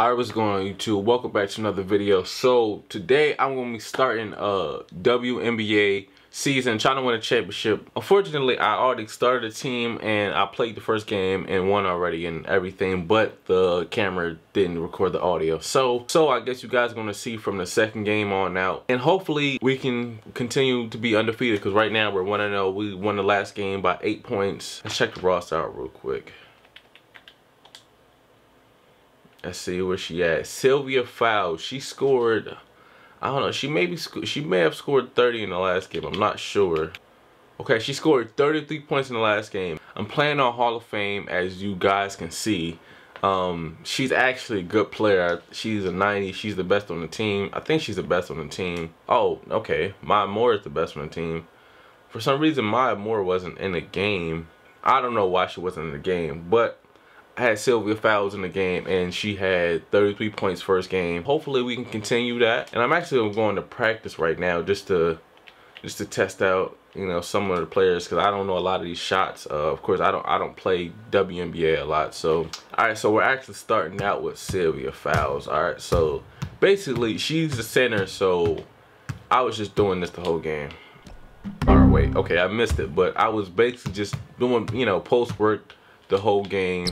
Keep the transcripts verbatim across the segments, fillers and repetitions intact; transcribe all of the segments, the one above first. I was going to welcome back to another video. So today I'm going to be starting a W N B A season, trying to win a championship. Unfortunately, I already started a team and I played the first game and won already and everything, but the camera didn't record the audio. So, so I guess you guys are going to see from the second game on out, and hopefully we can continue to be undefeated because right now we're one and oh. We won the last game by eight points. Let's check the roster out real quick. Let's see where she at. Sylvia Fowles. She scored, I don't know, she maybe sc she may have scored thirty in the last game. I'm not sure. Okay, she scored thirty-three points in the last game. I'm playing on Hall of Fame, as you guys can see. Um, she's actually a good player. She's a ninety. She's the best on the team. I think she's the best on the team. Oh, okay. Maya Moore is the best on the team. For some reason, Maya Moore wasn't in the game. I don't know why she wasn't in the game, but I had Sylvia Fowles in the game and she had thirty-three points first game. Hopefully we can continue that. And I'm actually going to practice right now just to just to test out, you know, some of the players, because I don't know a lot of these shots. Uh, of course, I don't I don't play W N B A a lot. So all right, so we're actually starting out with Sylvia Fowles. All right, so basically she's the center. So I was just doing this the whole game. All right, wait, okay, I missed it, but I was basically just doing, you know, post work the whole game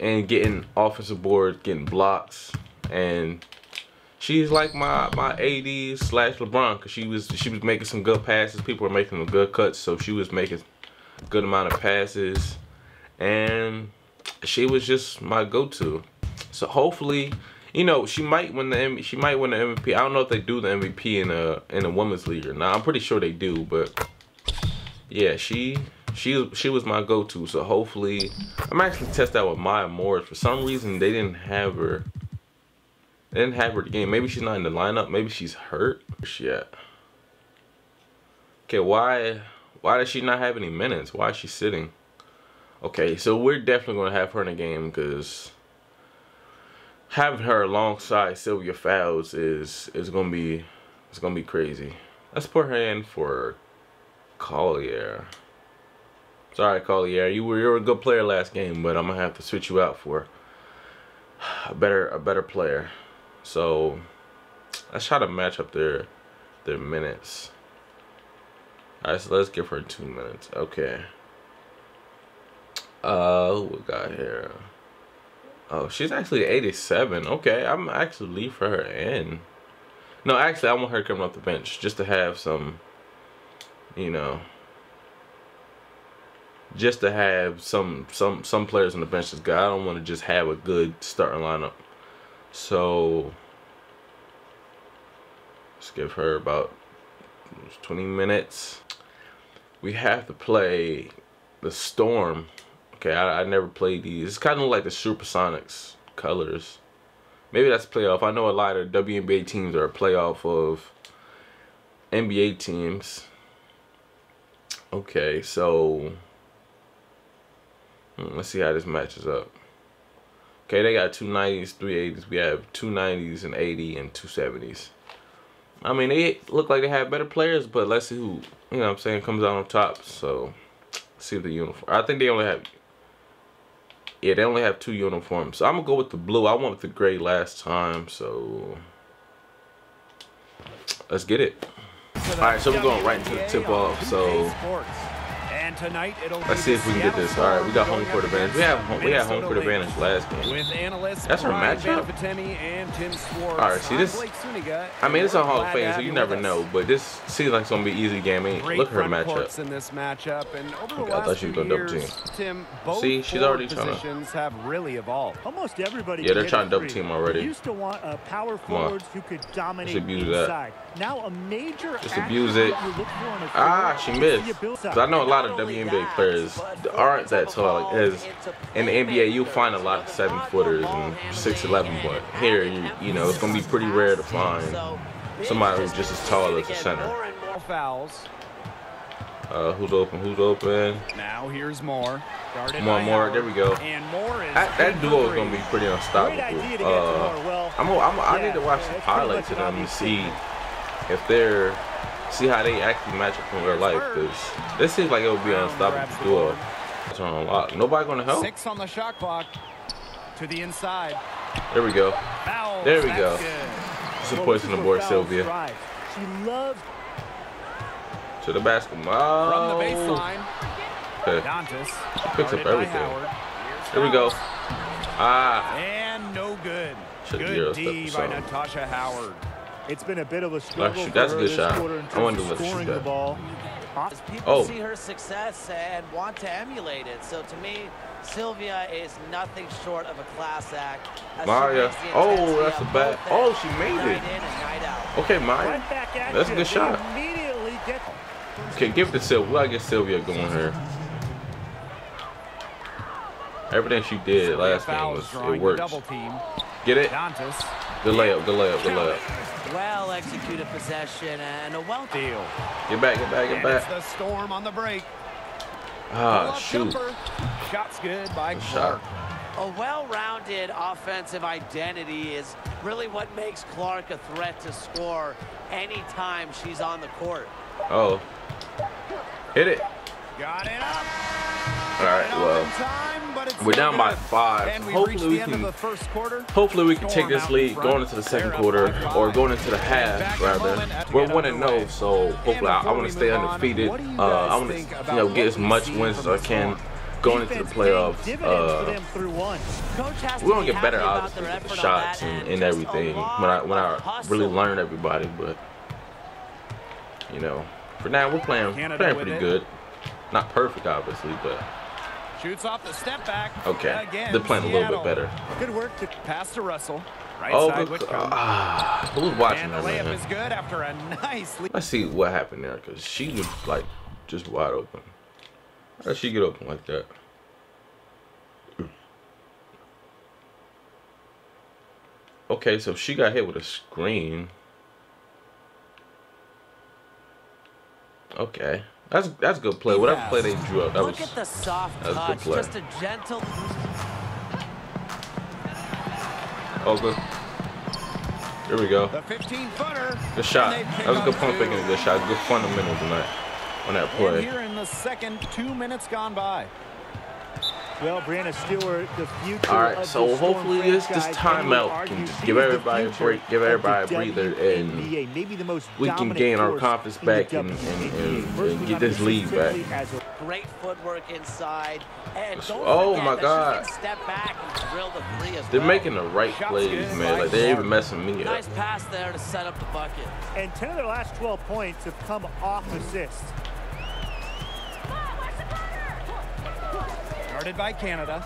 and getting offensive boards, getting blocks, and she's like my my A D slash LeBron, because she was she was making some good passes. People were making some good cuts, so she was making a good amount of passes, and she was just my go-to. So hopefully, you know, she might win the M she might win the M V P. I don't know if they do the M V P in a in a women's league or not. I'm pretty sure they do, but yeah, she. She, she was my go-to, so hopefully... I'm actually testing out with Maya Moore. For some reason, they didn't have her. They didn't have her the game. Maybe she's not in the lineup. Maybe she's hurt. Where's she at? Okay, why... Why does she not have any minutes? Why is she sitting? Okay, so we're definitely going to have her in the game, because... having her alongside Sylvia Fowles is, is going to be... It's going to be crazy. Let's put her in for Collier. Sorry, Collier. You were you were a good player last game, but I'm gonna have to switch you out for a better a better player. So let's try to match up their their minutes. Alright, so let's give her two minutes. Okay. Uh, who we got here? Oh, she's actually eighty-seven. Okay, I'm actually leave for her in. No, actually, I want her coming off the bench just to have some, you know. Just to have some some some players on the bench. This guy, I don't want to just have a good starting lineup. So let's give her about twenty minutes. We have to play the Storm. Okay, I, I never played these. It's kind of like the Supersonics colors. Maybe that's playoff. I know a lot of W N B A teams are a playoff of N B A teams. Okay, so. Let's see how this matches up. Okay, they got two nineties, three eighties. We have two nineties and eighty and two seventies. I mean, they look like they have better players, but let's see who, you know what I'm saying, comes out on top. So, let's see the uniform. I think they only have, yeah, they only have two uniforms. So, I'm going to go with the blue. I went with the gray last time, so let's get it. All right, so we're going right into the tip-off, so... Tonight, it'll Let's see if we can get this. All right, we got home court advantage. We have home, we had home court advantage last game. That's her matchup. All right, see this. I mean, it's a Hall of Fame, so you never know. But this seems like it's gonna be an easy game. Look at her matchup. Okay, I thought she was gonna double team. See, she's already trying to. Yeah, they're trying to double team already. Come on. Let's abuse that. Just abuse it. Ah, she missed. Cause I know a lot of W N B A players aren't that tall. Like, as in the N B A, you'll find a lot of seven footers and six eleven, but here, you, you know, it's going to be pretty rare to find somebody who's just as tall as the center. Uh, who's open? Who's open? Now here's Moore. More, more. There we go. That, that duo is going to be pretty unstoppable. Uh, I'm, I'm, I need to watch the highlights of them to see if they're... see how they actually match up in real life, because this seems like it would be an unstoppable duo. It's on a lot. Nobody gonna help. Six on the shot clock. To the inside. There we go. There we go. Some points on the board, Sylvia. To the basket. Wow. Okay. She picks up everything. There we go. Ah. And no good. Good D by Natasha Howard. It's been a bit of a struggle. That's a good shot. I wanted to scoring the ball. People oh. see her success and want to emulate it. So to me, Sylvia is nothing short of a class act. Maya. Oh, that's a bad. Oh, she made it. Okay, Maya. That's a good shot. Okay, give it to Sylvia. We gotta get Sylvia going here. Everything she did last game was it works. Get it? The layup, the layup, the layup. Well executed possession and a well deal. Get back, get back, get back. It's the Storm on the break. Ah, shoot. Shot's good by Clark. A well-rounded offensive identity is really what makes Clark a threat to score anytime she's on the court. Oh. Hit it. Got it up. All right, well. We're down by five. Hopefully we can, hopefully we can take this lead going into the second quarter, or going into the half rather. We're one and oh, so hopefully I, I want to stay undefeated. Uh, I want to, you know, get as much wins as I can going into the playoffs. Uh, we're gonna get better obviously with the shots and, and everything when I when I really learn everybody. But you know, for now we're playing playing pretty good. Not perfect obviously, but. Shoots off the step back. Okay, again, they're playing Seattle. a little bit better. Good work to pass to Russell. Right oh, side, uh, ah, who's watching that, man? Is good after a nice lead. Let's see what happened there, because she was like just wide open. How did she get open like that? Okay, so she got hit with a screen. Okay. That's that's good play. Whatever play they drew up, that was, that was good play. Just a gentle. Oh, good. Here we go. Good shot. That was a good point picking. Good shot. Good fundamentals on that on that play. Here in the second, two minutes gone by. Well, Breanna Stewart, the future. All right, so hopefully this this timeout can just give everybody a break, give everybody a breather, and we can gain our confidence back and, and, and, and get this lead back. Great footwork inside. And oh my God! Step back and drill the three as well. They're making the right plays, man. Like they're even messing me up. Nice pass there to set up the bucket. And ten of their last twelve points have come off assists. Started by Canada.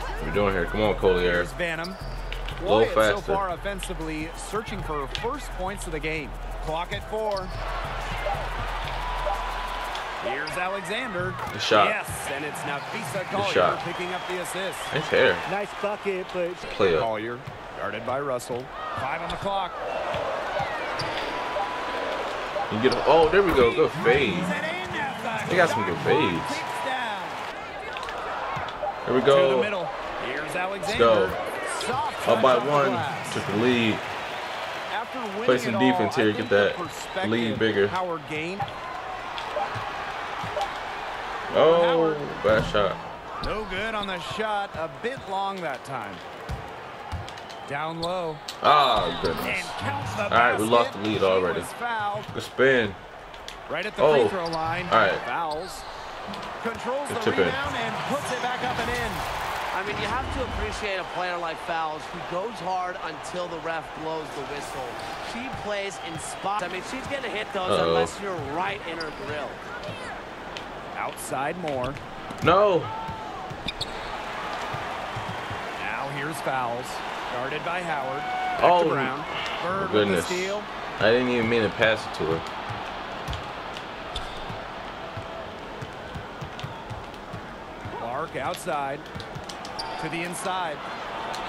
What are we doing here? Come on, Collier. Banham. A little Lloyd faster. So far offensively, searching for first points of the game. Clock at four. Here's Alexander. The shot. Yes, and it's Nafisa Collier shot. picking up the assist. Nice hair. Nice bucket, but play up. Collier. Started by Russell. Five on the clock. You get. A, oh, there we go. Good fade. They got some good fades. Here we go. Let's go. Up by one. Took the lead. Play some defense here. Get that lead bigger. Oh, bad shot. No good on the shot. A bit long that time. Down low. Oh, goodness. All right, we lost the lead already. Good spin. Right at the oh. free throw line. All right. Fouls. Controls the rebound in. and puts it back up and in. I mean, you have to appreciate a player like Fowles who goes hard until the ref blows the whistle. She plays in spots. I mean, she's going to hit those uh -oh. unless you're right in her grill. Outside Moore. No. Now here's Fowles. Guarded by Howard. Back oh, to Brown. Bird goodness. With the steal. I didn't even mean to pass it to her. Outside to the inside.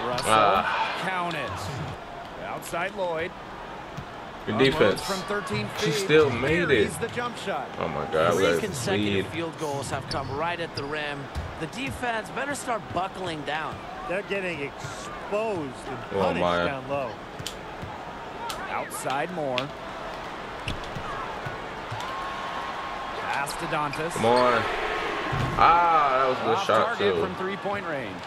Russell ah. count it. Outside Lloyd. Good defense. From thirteen feet. She still made it. The jump shot. Oh my God. Three consecutive lead. Field goals have come right at the rim. The defense better start buckling down. They're getting exposed and punished oh down low. Outside Moore. Pass to Dantas. Come on. Ah, that was a good shot too. From three-point range.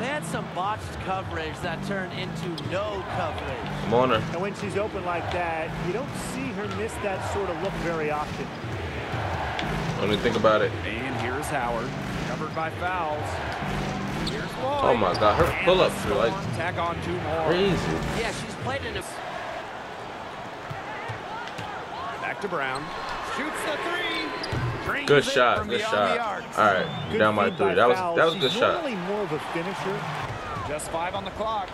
They had some botched coverage that turned into no coverage. Moore. And when she's open like that, you don't see her miss that sort of look very often. Let me think about it. And here's Howard, covered by Fowles. Here's Lloyd. Oh my God, her pull-ups are like tack on two more. Crazy. Yeah, she's played in a. Back to Brown. Shoots the three. Good shot, good shot. All right, good down by three. That was that was a good shot. Really more of a finisher. Just five on the clock.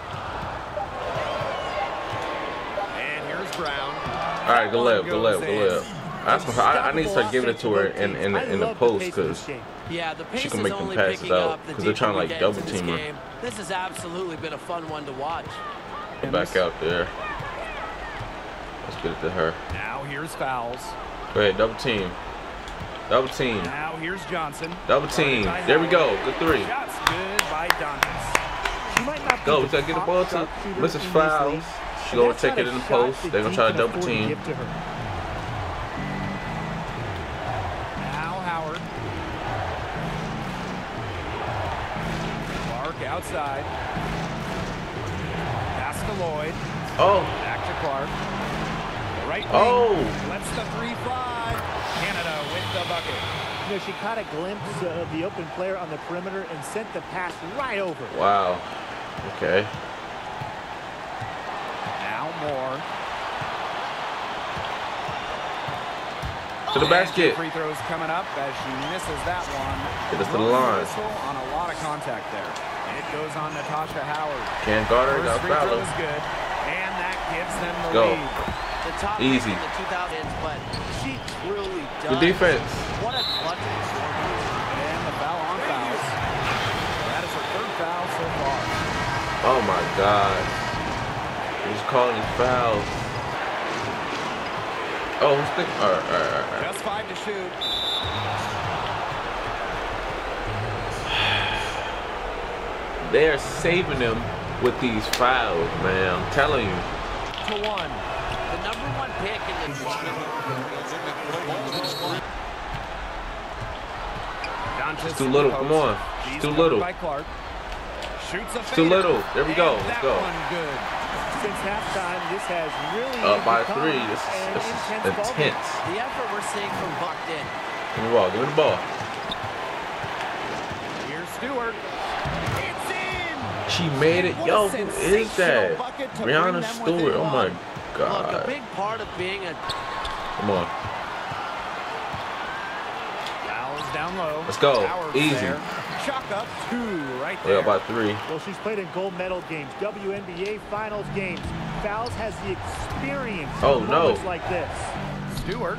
And here's Brown. All right, go live, go live, go live. I, I need to start giving it to her in in, in the post because yeah, she can make them pass it out because they're trying to like double team her. This has absolutely been a fun one to watch. Back out there. Let's get it to her. Now here's Fowles. Go ahead, double team. Double team. Now here's Johnson. Double team. There we go. Good three. Shots good by Dantas. She might not go. We gotta get the ball to Missus Fowles. She's gonna take it in the post. They're gonna try to double team. To now Howard. Clark outside. Pass to Lloyd. Oh. Back to Clark. The right wing. Oh. Let's the three fly. Canada with the bucket. You know, she caught a glimpse of the open player on the perimeter and sent the pass right over. Wow. Okay. Now Moore. To the basket. Free throws coming up as she misses that one. Get us to the line. On a lot of contact there. And it goes on Natasha Howard. Can't guard her. Got fouled. Good. And that gives them the Go. lead. The top Easy. In the two thousands, but she really does. The defense. What a clutch. And the foul on Fowles. That is her third foul so far. Oh my God. He's calling his fouls. Oh, who's thinking? All right, all right, all right. Just five to shoot. They are saving him with these fouls, man. I'm telling you. To one. The number one pick in the Dantas. It's too little, come on. It's too little. It's too little. There we go. Let's go. Since halftime, this has really up by three. This is intense. The effort we're seeing from Buckton. Give me the ball. Give me the ball. Here's Stewart. It's in. She made it. Yo, who is that? Breanna Stewart. Oh my God. God. Look, a big part of being a. Come on. Fouls down low. Let's go. Howard's Easy. There. Chuck up two right there. Yeah, about three. Well, she's played in gold medal games, W N B A finals games. Fowles has the experience. Oh no. Like this. Stewart.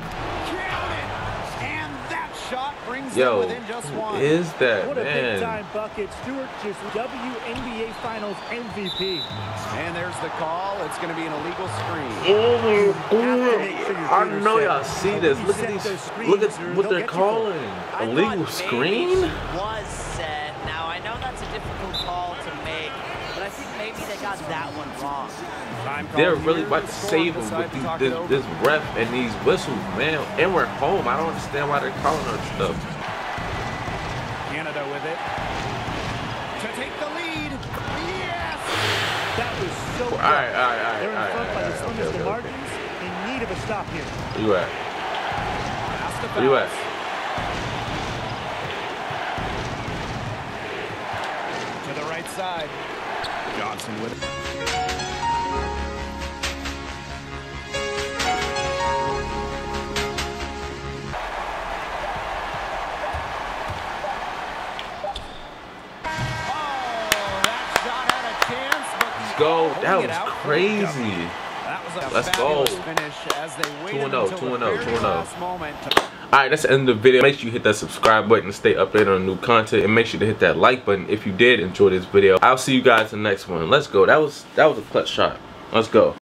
And that shot brings Yo, them within just one. Is that what man. a big time bucket? Stewart just W N B A finals M V P. And there's the call. It's going to be an illegal screen. Oh my God! I know y'all see this. Look at these. Look at what they're calling. Illegal screen? Was set. Now I know that's a difficult call to make, but I think maybe they got that one wrong. They're really about to save them with these, this, this ref and these whistles, man. And we're home. I don't understand why they're calling her stuff. Canada with it to take the lead. Yes. That was so good. All right, all right, all right. They're in front by the slimmest of margins. In need of a stop here. Where you at? Where you at? To the right side. Johnson with it. Go. That was crazy. That was a Let's go. two and oh, two and oh, two and oh. Alright, that's the end of the video. Make sure you hit that subscribe button to stay updated on new content. And make sure to hit that like button if you did enjoy this video. I'll see you guys in the next one. Let's go. That was that was a clutch shot. Let's go.